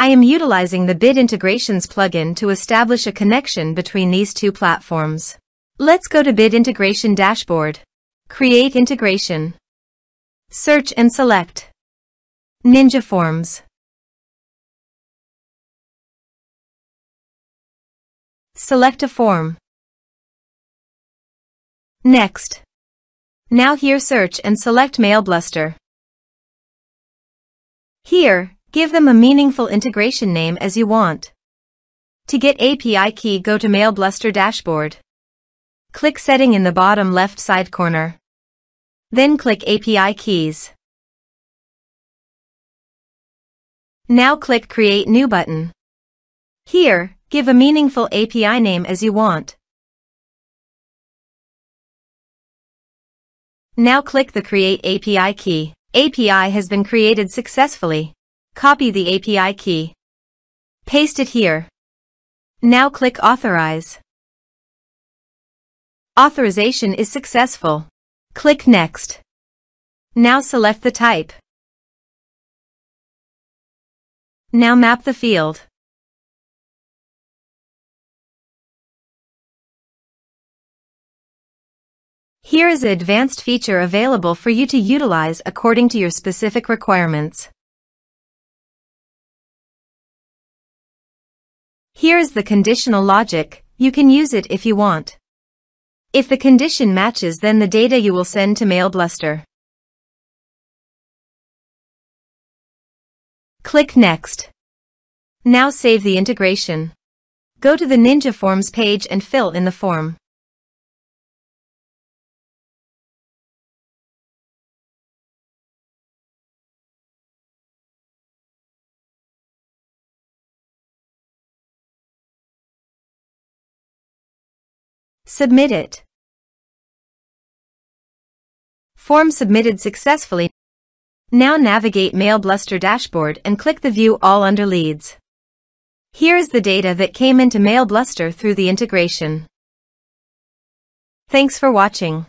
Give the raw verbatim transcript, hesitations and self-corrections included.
I am utilizing the Bit Integrations plugin to establish a connection between these two platforms. Let's go to Bit Integration Dashboard. Create integration. Search and select Ninja Forms. Select a form. Next. Now here search and select MailBluster. Here, give them a meaningful integration name as you want. To get A P I key, go to MailBluster dashboard. Click setting in the bottom left side corner. Then click A P I keys. Now click create new button. Here, give a meaningful A P I name as you want. Now click the create A P I key. A P I has been created successfully. Copy the A P I key. Paste it here. Now click authorize. Authorization is successful. Click next. Now select the type. Now map the field. Here is an advanced feature available for you to utilize according to your specific requirements. Here is the conditional logic. You can use it if you want. If the condition matches, then the data you will send to MailBluster. Click Next. Now save the integration. Go to the Ninja Forms page and fill in the form. Submit it. Form submitted successfully. Now navigate MailBluster dashboard and click the View All under Leads. Here is the data that came into MailBluster through the integration. Thanks for watching.